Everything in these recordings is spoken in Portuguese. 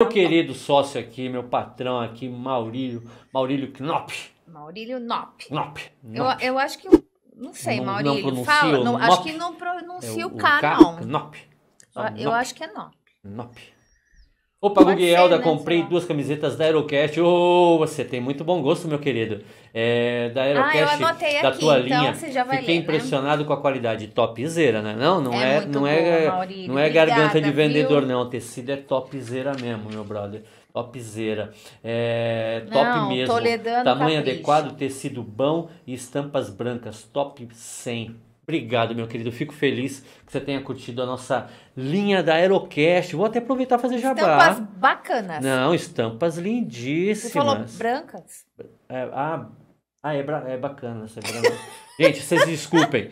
Meu querido sócio aqui, meu patrão aqui, Maurílio Knop. Maurílio Knop. Eu acho que, não sei, Maurílio, não fala. Não, acho que não pronuncia o K, não. Knop. Eu acho que é Knop. Knop. Opa, Guguelda, né? Comprei duas camisetas da Aerocast. Oh, você tem muito bom gosto, meu querido. É, da Aerocast, da aqui, tua então, linha. Você já vai Fiquei ler, impressionado, né? Com a qualidade topzera, né? Não é garganta de vendedor, viu? Não. Tecido é topzera mesmo, meu brother. Topzera. É top mesmo. Tamanho adequado, tecido bom e estampas brancas. Top 100. Obrigado, meu querido. Fico feliz que você tenha curtido a nossa linha da Aerocast. Vou até aproveitar e fazer jabá. Estampas bacanas. Não, estampas lindíssimas. Você falou brancas? É bacana essa branca. Gente, vocês desculpem.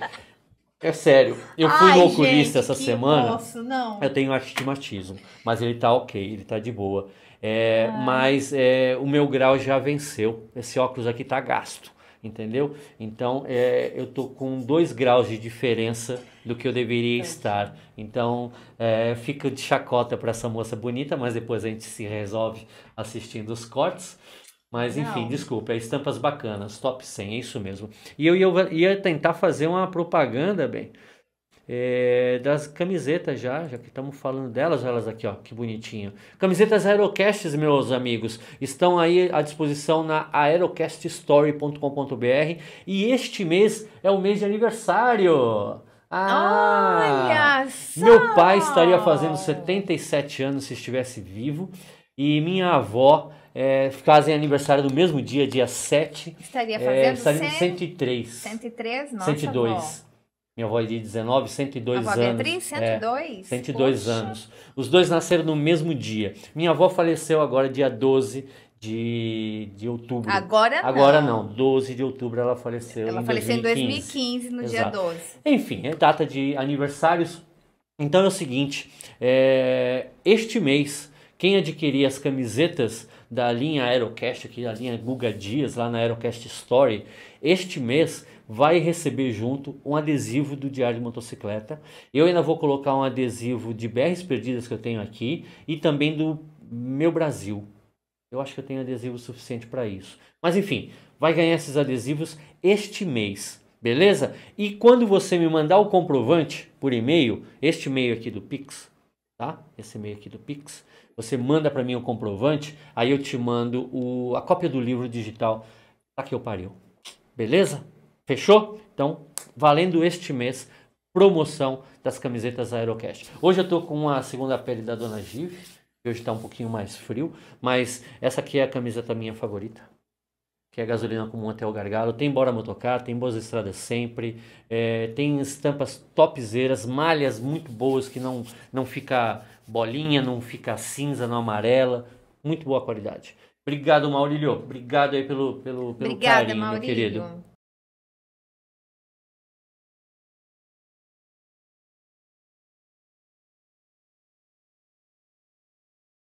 É sério. Eu fui no oculista essa semana. Nossa, não. Eu tenho astigmatismo, mas ele tá ok, ele tá de boa. Mas o meu grau já venceu. Esse óculos aqui tá gasto. Entendeu? Então, eu tô com 2 graus de diferença do que eu deveria estar. Então, fica de chacota para essa moça bonita, mas depois a gente se resolve assistindo os cortes. Mas, enfim, desculpa, estampas bacanas, top 100, é isso mesmo. E eu ia tentar fazer uma propaganda, das camisetas já que estamos falando delas, elas aqui, ó, que bonitinho. Camisetas Aerocasts, meus amigos, estão aí à disposição na aerocaststory.com.br e este mês é o mês de aniversário. Olha só! Meu pai estaria fazendo 77 anos se estivesse vivo e minha avó fazem aniversário do mesmo dia, dia 7. Estaria fazendo 103. 103? Nossa, 102. Avó. Minha avó de 19, 102 anos. A avó Beatriz, 102? 102 Poxa. Anos. Os dois nasceram no mesmo dia. Minha avó faleceu agora dia 12 de outubro. Agora não. 12 de outubro ela faleceu. Ela faleceu em 2015, no Exato. Dia 12. Enfim, é data de aniversários. Então é o seguinte, este mês, quem adquirir as camisetas da linha Aerocast, aqui da linha Guga Dias, lá na Aerocast Story, este mês vai receber junto um adesivo do Diário de Motocicleta. Eu ainda vou colocar um adesivo de BRs Perdidas que eu tenho aqui e também do Meu Brasil. Eu acho que eu tenho adesivo suficiente para isso. Mas enfim, vai ganhar esses adesivos este mês, beleza? E quando você me mandar o comprovante por e-mail, este e-mail aqui do Pix, tá? Esse e-mail aqui do Pix, você manda para mim o comprovante, aí eu te mando a cópia do livro digital Tá Que Eu Pariu. Beleza? Fechou? Então, valendo este mês, promoção das camisetas Aerocast. Hoje eu tô com a segunda pele da Dona Giv, hoje tá um pouquinho mais frio, mas essa aqui é a camiseta minha favorita, que é gasolina comum até o gargalo, tem Bora Motocar, tem Boas Estradas Sempre, tem estampas topzeiras, malhas muito boas, que não fica bolinha, não fica cinza, não amarela, muito boa qualidade. Obrigado, Maurílio, obrigado aí pelo Obrigada, carinho, Maurílio. Meu querido.